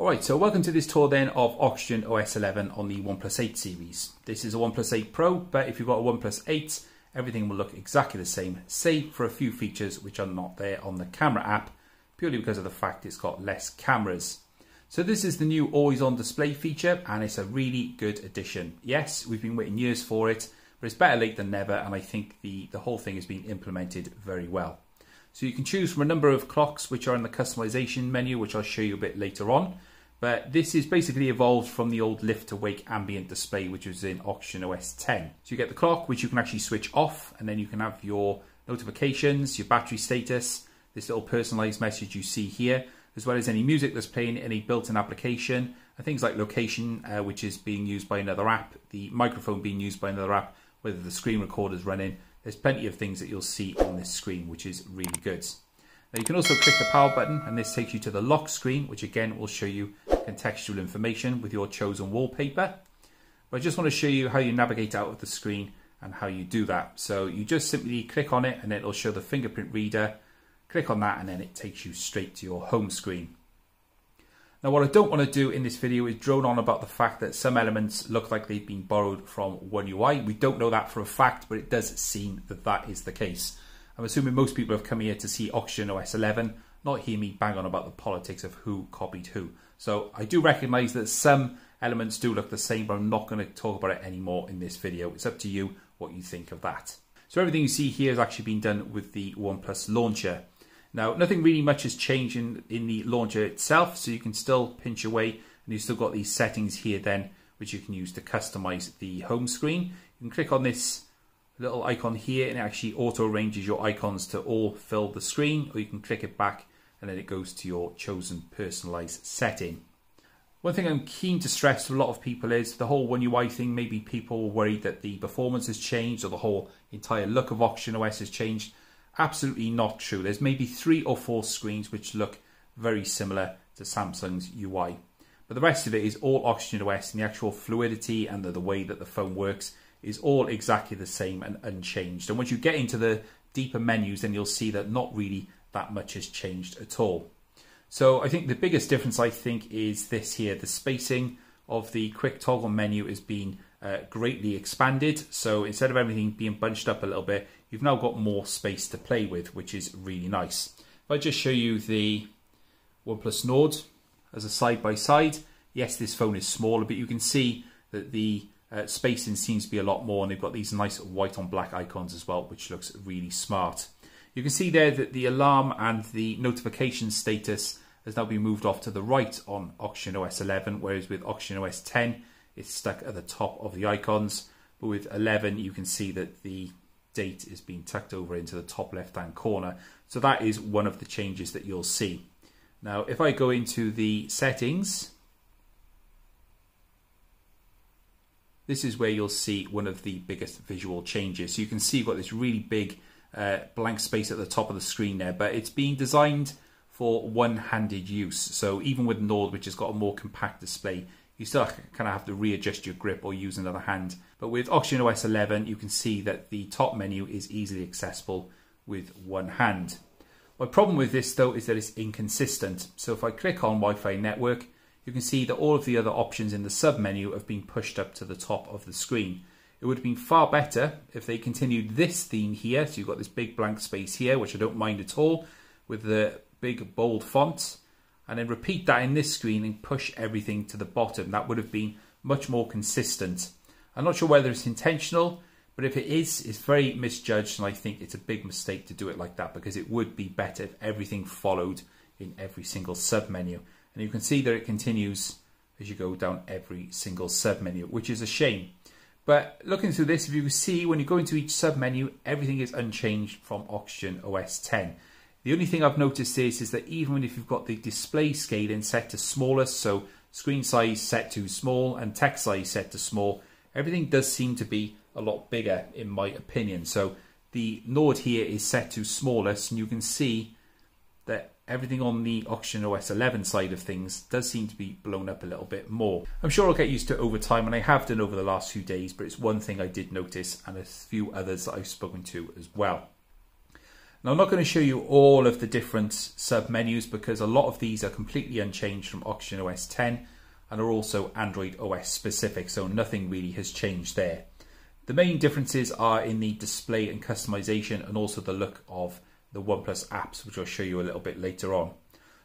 Alright, so welcome to this tour then of Oxygen OS 11 on the OnePlus 8 series. This is a OnePlus 8 Pro, but if you've got a OnePlus 8, everything will look exactly the same, save for a few features which are not there on the camera app, purely because of the fact it's got less cameras. So this is the new always-on display feature, and it's a really good addition. Yes, we've been waiting years for it, but it's better late than never, and I think the whole thing has been implemented very well. So you can choose from a number of clocks which are in the customization menu, which I'll show you a bit later on. But this is basically evolved from the old lift to wake ambient display, which was in Oxygen OS 10. So you get the clock, which you can actually switch off, and then you can have your notifications, your battery status, this little personalized message you see here, as well as any music that's playing, any built-in application, and things like location, which is being used by another app, the microphone being used by another app, whether the screen recorder's running. There's plenty of things that you'll see on this screen, which is really good. Now you can also click the power button, and this takes you to the lock screen, which again will show you contextual information with your chosen wallpaper. But I just want to show you how you navigate out of the screen and how you do that. So you just simply click on it and it'll show the fingerprint reader. Click on that and then it takes you straight to your home screen. Now what I don't want to do in this video is drone on about the fact that some elements look like they've been borrowed from One UI. We don't know that for a fact, but it does seem that that is the case. I'm assuming most people have come here to see Oxygen OS 11, not hear me bang on about the politics of who copied who. So I do recognise that some elements do look the same, but I'm not going to talk about it anymore in this video. It's up to you what you think of that. So everything you see here has actually been done with the OnePlus launcher. Now, nothing really much has changed in the launcher itself, so you can still pinch away and you've still got these settings here then, which you can use to customize the home screen. You can click on this little icon here and it actually auto-arranges your icons to all fill the screen, or you can click it back and then it goes to your chosen personalized setting. One thing I'm keen to stress to a lot of people is the whole One UI thing. Maybe people were worried that the performance has changed or the whole entire look of Oxygen OS has changed. Absolutely not true. There's maybe 3 or 4 screens which look very similar to Samsung's UI. But the rest of it is all Oxygen OS, and the actual fluidity and the way that the phone works is all exactly the same and unchanged. And once you get into the deeper menus, then you'll see that not really that much has changed at all. So I think the biggest difference, I think, is this here. The spacing of the quick toggle menu has been greatly expanded. So instead of everything being bunched up a little bit, you've now got more space to play with, which is really nice. If I just show you the OnePlus Nord as a side-by-side, yes, this phone is smaller, but you can see that the spacing seems to be a lot more, and they've got these nice white on black icons as well, which looks really smart. You can see there that the alarm and the notification status has now been moved off to the right on Oxygen OS 11, whereas with Oxygen OS 10, it's stuck at the top of the icons. But with 11, you can see that the date is being tucked over into the top left hand corner. So that is one of the changes that you'll see. Now, if I go into the settings, this is where you'll see one of the biggest visual changes. So you can see you've got this really big blank space at the top of the screen there, but it's being designed for one-handed use. So even with Nord, which has got a more compact display, you still kind of have to readjust your grip or use another hand. But with Oxygen OS 11, you can see that the top menu is easily accessible with one hand. My problem with this, though, is that it's inconsistent. So if I click on Wi-Fi network, you can see that all of the other options in the sub-menu have been pushed up to the top of the screen. It would have been far better if they continued this theme here. So you've got this big blank space here, which I don't mind at all, with the big bold font. And then repeat that in this screen and push everything to the bottom. That would have been much more consistent. I'm not sure whether it's intentional, but if it is, it's very misjudged, and I think it's a big mistake to do it like that, because it would be better if everything followed in every single submenu. And you can see that it continues as you go down every single submenu, which is a shame. But looking through this, if you see when you go into each submenu, everything is unchanged from Oxygen OS 10. The only thing I've noticed is that even if you've got the display scaling set to smallest, so screen size set to small and text size set to small, everything does seem to be a lot bigger in my opinion. So the Nord here is set to smallest, and you can see that everything on the Oxygen OS 11 side of things does seem to be blown up a little bit more. I'm sure I'll get used to it over time, and I have done over the last few days, but it's one thing I did notice, and a few others that I've spoken to as well. Now, I'm not going to show you all of the different sub-menus because a lot of these are completely unchanged from Oxygen OS 10 and are also Android OS specific, so nothing really has changed there. The main differences are in the display and customization and also the look of the OnePlus apps, which I'll show you a little bit later on.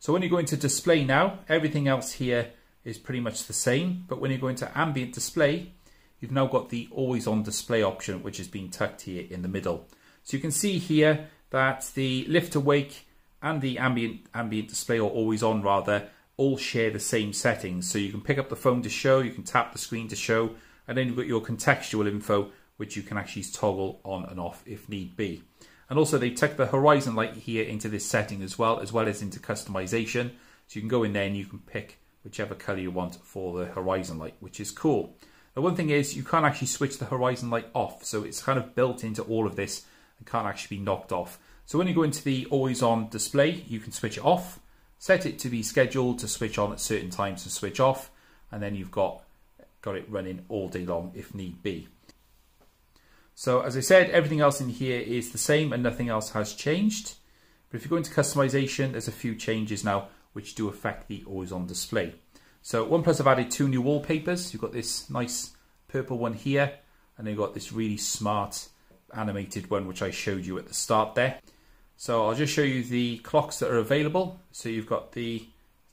So when you go into display now, everything else here is pretty much the same, but when you go into ambient display, you've now got the always on display option, which has been tucked here in the middle. So you can see here that the lift awake and the ambient display, or always on rather, all share the same settings. So you can pick up the phone to show, you can tap the screen to show, and then you've got your contextual info, which you can actually toggle on and off if need be. And also they tuck the horizon light here into this setting as well as into customization. So you can go in there and you can pick whichever color you want for the horizon light, which is cool. The one thing is you can't actually switch the horizon light off. So it's kind of built into all of this and can't actually be knocked off. So when you go into the always on display, you can switch it off, set it to be scheduled to switch on at certain times and switch off. And then you've got it running all day long if need be. So as I said, everything else in here is the same and nothing else has changed. But if you go into customization, there's a few changes now which do affect the always on display. So OnePlus have added two new wallpapers. You've got this nice purple one here, and then you've got this really smart animated one, which I showed you at the start there. So I'll just show you the clocks that are available. So you've got the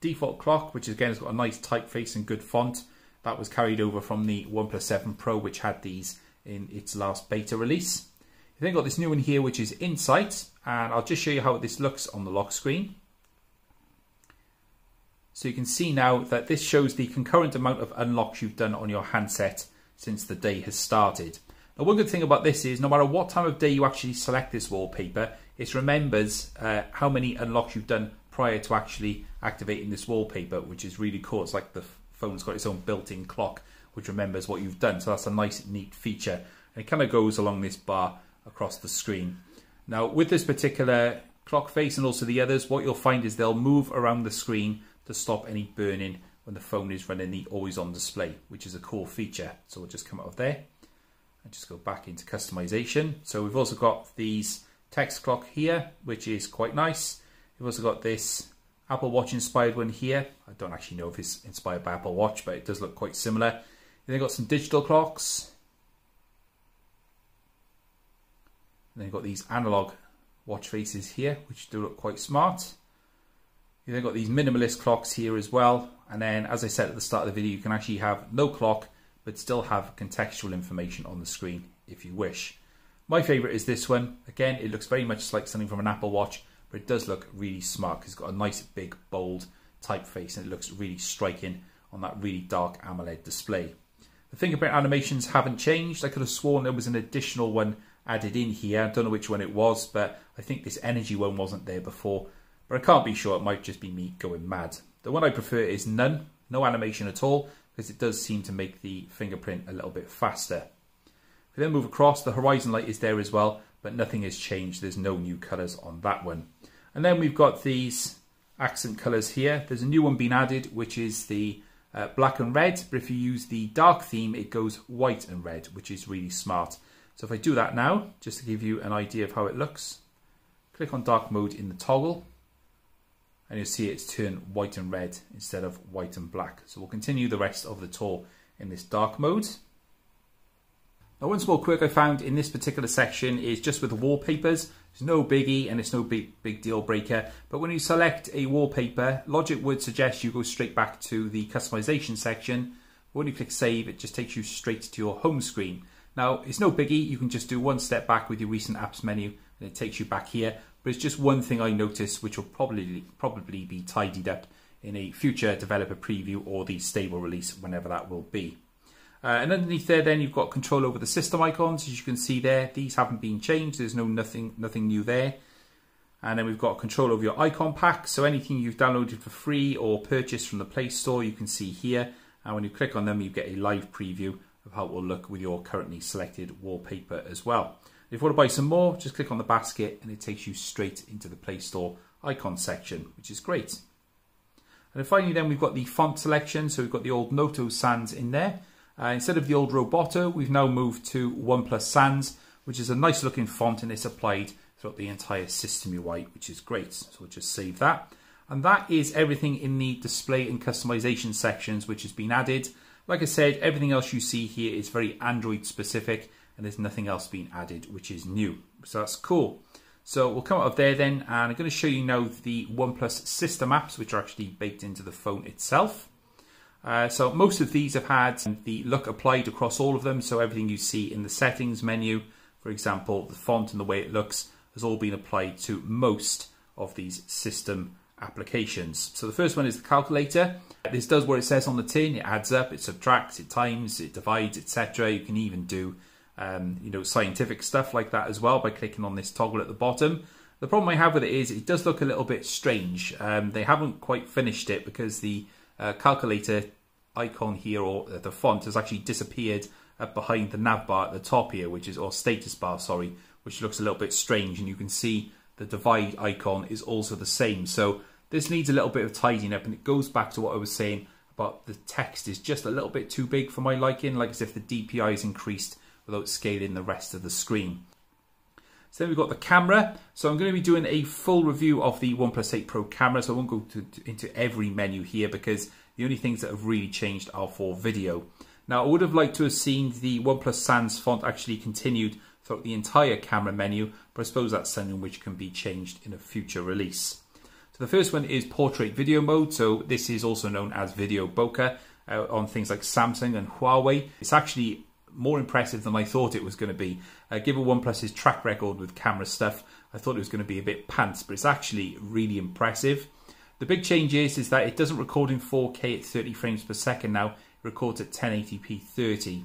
default clock, which again has got a nice typeface and good font. That was carried over from the OnePlus 7 Pro, which had these in its last beta release. You've then got this new one here, which is Insight, and I'll just show you how this looks on the lock screen. So you can see now that this shows the concurrent amount of unlocks you've done on your handset since the day has started. Now, one good thing about this is no matter what time of day you actually select this wallpaper, it remembers how many unlocks you've done prior to actually activating this wallpaper, which is really cool. It's like the phone's got its own built-in clock which remembers what you've done. So that's a nice, neat feature. And it kind of goes along this bar across the screen. Now, with this particular clock face and also the others, what you'll find is they'll move around the screen to stop any burning when the phone is running the always-on display, which is a cool feature. So we'll just come out of there and just go back into customization. So we've also got these text clock here, which is quite nice. We've also got this Apple Watch inspired one here. I don't actually know if it's inspired by Apple Watch, but it does look quite similar. Then you've got some digital clocks. And then you've got these analog watch faces here, which do look quite smart. You've then got these minimalist clocks here as well. And then, as I said at the start of the video, you can actually have no clock, but still have contextual information on the screen if you wish. My favorite is this one. Again, it looks very much like something from an Apple Watch, but it does look really smart because it's got a nice, big, bold typeface, and it looks really striking on that really dark AMOLED display. The fingerprint animations haven't changed. I could have sworn there was an additional one added in here. I don't know which one it was, but I think this energy one wasn't there before. But I can't be sure. It might just be me going mad. The one I prefer is none. No animation at all, because it does seem to make the fingerprint a little bit faster. If we then move across, the horizon light is there as well, but nothing has changed. There's no new colours on that one. And then we've got these accent colours here. There's a new one being added, which is the black and red, but if you use the dark theme, it goes white and red, which is really smart. So if I do that now, just to give you an idea of how it looks, click on dark mode in the toggle, and you'll see it's turned white and red instead of white and black. So we'll continue the rest of the tour in this dark mode. Now, one small quirk I found in this particular section is just with the wallpapers. It's no biggie and it's no big deal breaker. But when you select a wallpaper, logic would suggest you go straight back to the customization section. When you click save, it just takes you straight to your home screen. Now, it's no biggie. You can just do one step back with your recent apps menu and it takes you back here. But it's just one thing I noticed, which will probably be tidied up in a future developer preview or the stable release, whenever that will be. And underneath there, then you've got control over the system icons. As you can see there, these haven't been changed. There's nothing new there. And then we've got control over your icon pack. So anything you've downloaded for free or purchased from the Play Store, you can see here. And when you click on them, you get a live preview of how it will look with your currently selected wallpaper as well. If you want to buy some more, just click on the basket and it takes you straight into the Play Store icon section, which is great. And then finally, then we've got the font selection. So we've got the old Noto Sans in there. Instead of the old Roboto, we've now moved to OnePlus Sans, which is a nice looking font and it's applied throughout the entire system UI, which is great. So we'll just save that. And that is everything in the display and customization sections, which has been added. Like I said, everything else you see here is very Android specific, and there's nothing else being added, which is new. So that's cool. So we'll come out of there then, and I'm going to show you now the OnePlus system apps, which are actually baked into the phone itself. So most of these have had the look applied across all of them. So everything you see in the settings menu, for example, the font and the way it looks, has all been applied to most of these system applications. So the first one is the calculator. This does what it says on the tin. It adds up, it subtracts, it times, it divides, etc. You can even do scientific stuff like that as well by clicking on this toggle at the bottom. The problem I have with it is it does look a little bit strange. They haven't quite finished it because the calculator icon here, or the font, has actually disappeared up behind the nav bar at the top here, which is, or status bar, sorry, which looks a little bit strange. And you can see the divide icon is also the same. So this needs a little bit of tidying up, and it goes back to what I was saying about the text is just a little bit too big for my liking, like as if the DPI is increased without scaling the rest of the screen. So then we've got the camera. So I'm going to be doing a full review of the OnePlus 8 Pro camera, so I won't go into every menu here, because the only things that have really changed are for video. Now I would have liked to have seen the OnePlus Sans font actually continued throughout the entire camera menu, but I suppose that's something which can be changed in a future release. So the first one is portrait video mode. So this is also known as video bokeh on things like Samsung and Huawei. It's actually more impressive than I thought it was going to be. Given OnePlus's track record with camera stuff, I thought it was going to be a bit pants, but it's actually really impressive. The big change is that it doesn't record in 4K at 30 frames per second now. It records at 1080p 30.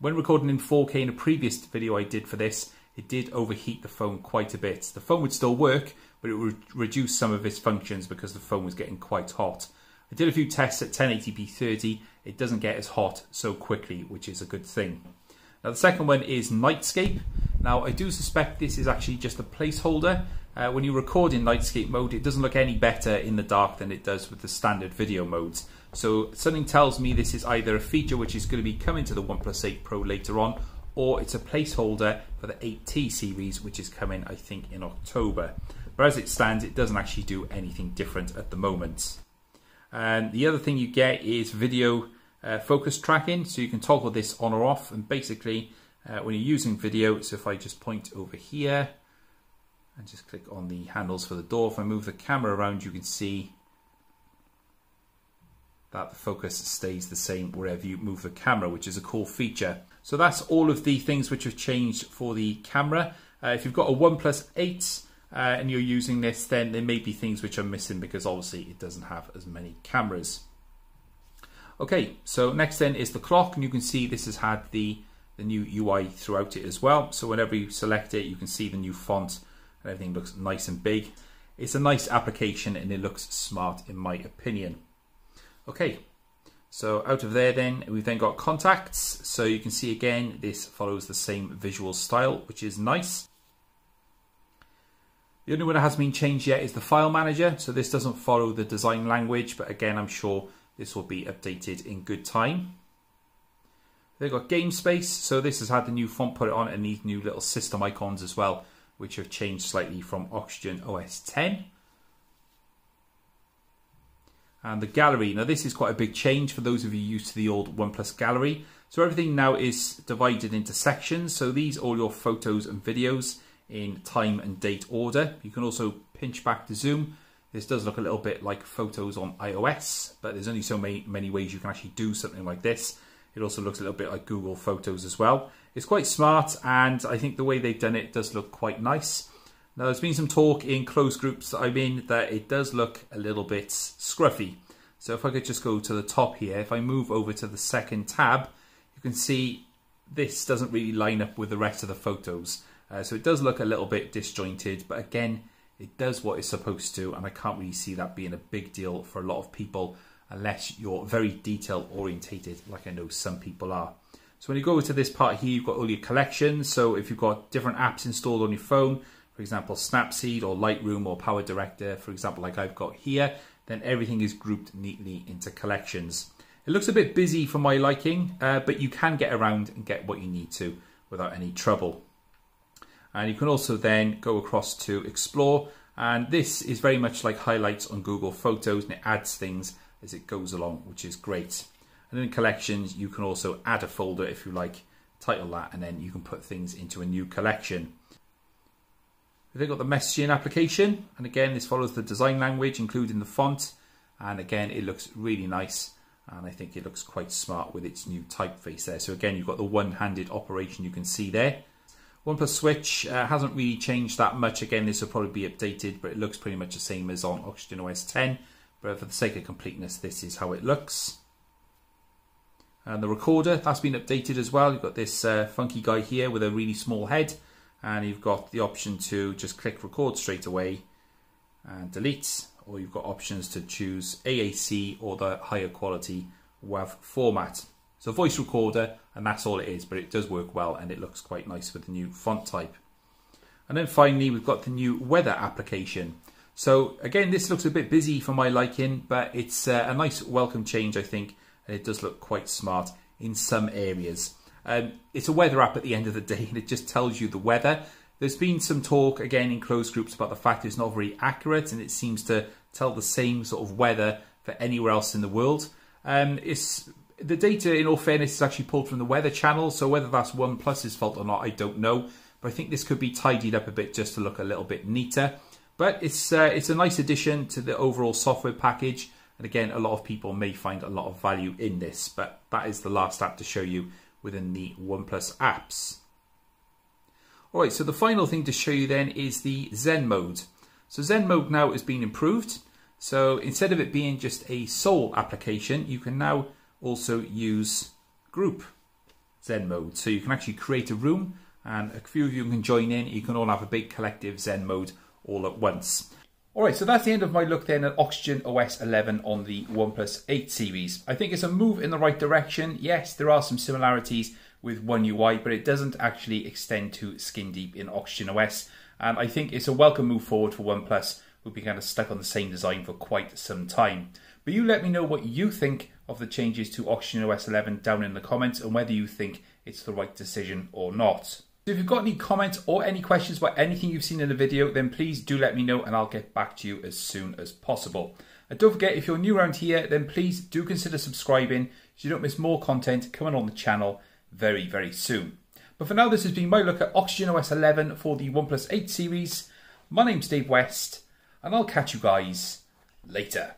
When recording in 4K in a previous video I did for this, it did overheat the phone quite a bit. The phone would still work, but it would reduce some of its functions because the phone was getting quite hot. I did a few tests at 1080p 30. It doesn't get as hot so quickly, which is a good thing. Now the second one is Nightscape. Now I do suspect this is actually just a placeholder. When you record in Nightscape mode, it doesn't look any better in the dark than it does with the standard video modes. So something tells me this is either a feature which is going to be coming to the OnePlus 8 Pro later on, or it's a placeholder for the 8T series, which is coming, I think, in October. But as it stands, it doesn't actually do anything different at the moment. And the other thing you get is video focus tracking. So you can toggle this on or off. And basically, when you're using video, so if I just point over here and just click on the handles for the door, if I move the camera around, you can see that the focus stays the same wherever you move the camera, which is a cool feature. So that's all of the things which have changed for the camera. If you've got a OnePlus 8 and you're using this, then there may be things which are missing because obviously it doesn't have as many cameras. Okay, so next then is the clock, and you can see this has had the new UI throughout it as well. So whenever you select it, you can see the new font and everything looks nice and big. It's a nice application and it looks smart in my opinion. Okay, so out of there then, we've then got contacts. So you can see again, this follows the same visual style, which is nice. The only one that hasn't been changed yet is the file manager. So this doesn't follow the design language, but again, I'm sure this will be updated in good time. They've got game space. So this has had the new font put on and these new little system icons as well, which have changed slightly from Oxygen OS 10. And the gallery. Now this is quite a big change for those of you used to the old OnePlus gallery. So everything now is divided into sections. So these are all your photos and videos in time and date order. You can also pinch back to zoom. This does look a little bit like photos on iOS, but there's only so many ways you can actually do something like this. It also looks a little bit like Google Photos as well. It's quite smart, and I think the way they've done it does look quite nice. Now there's been some talk in closed groups that I'm in that it does look a little bit scruffy. So if I could just go to the top here, if I move over to the second tab, you can see this doesn't really line up with the rest of the photos. So it does look a little bit disjointed, but again, it does what it's supposed to, and I can't really see that being a big deal for a lot of people unless you're very detail orientated, like I know some people are. So when you go over to this part here, you've got all your collections. So if you've got different apps installed on your phone, for example, Snapseed or Lightroom or PowerDirector, for example, like I've got here, then everything is grouped neatly into collections. It looks a bit busy for my liking, but you can get around and get what you need to without any trouble. And you can also then go across to Explore, and this is very much like highlights on Google Photos, and it adds things as it goes along, which is great. And then in Collections, you can also add a folder if you like, title that, and then you can put things into a new collection. We've then got the messaging application, and again this follows the design language, including the font, and again it looks really nice, and I think it looks quite smart with its new typeface there. So again, you've got the one-handed operation you can see there. OnePlus Switch hasn't really changed that much. Again, this will probably be updated, but it looks pretty much the same as on Oxygen OS 10. But for the sake of completeness, this is how it looks. And the recorder, that's been updated as well. You've got this funky guy here with a really small head, and you've got the option to just click record straight away and delete, or you've got options to choose AAC or the higher quality WAV format. So voice recorder, and that's all it is, but it does work well and it looks quite nice with the new font type. And then finally, we've got the new weather application. So again, this looks a bit busy for my liking, but it's a nice welcome change, I think, and it does look quite smart in some areas. It's a weather app at the end of the day, and it just tells you the weather. There's been some talk, again, in closed groups about the fact it's not very accurate, and it seems to tell the same sort of weather for anywhere else in the world. The data, in all fairness, is actually pulled from the Weather Channel, so whether that's OnePlus's fault or not, I don't know. But I think this could be tidied up a bit just to look a little bit neater. But it's a nice addition to the overall software package. And again, a lot of people may find a lot of value in this, but that is the last app to show you within the OnePlus apps. All right, so the final thing to show you then is the Zen Mode. So Zen Mode now has been improved. So instead of it being just a sole application, you can now also use group Zen Mode. So you can actually create a room, and a few of you can join in. You can all have a big collective Zen Mode all at once. All right, so that's the end of my look then at Oxygen OS 11 on the OnePlus 8 series. I think it's a move in the right direction. Yes, there are some similarities with One UI, but it doesn't actually extend to skin deep in Oxygen OS. And I think it's a welcome move forward for OnePlus, who've been kind of stuck on the same design for quite some time. But you let me know what you think of the changes to Oxygen OS 11 down in the comments, and whether you think it's the right decision or not. So if you've got any comments or any questions about anything you've seen in the video, then please do let me know, and I'll get back to you as soon as possible. And don't forget, if you're new around here, then please do consider subscribing so you don't miss more content coming on the channel very, very soon. But for now, this has been my look at Oxygen OS 11 for the OnePlus 8 series. My name's Dave West, and I'll catch you guys later.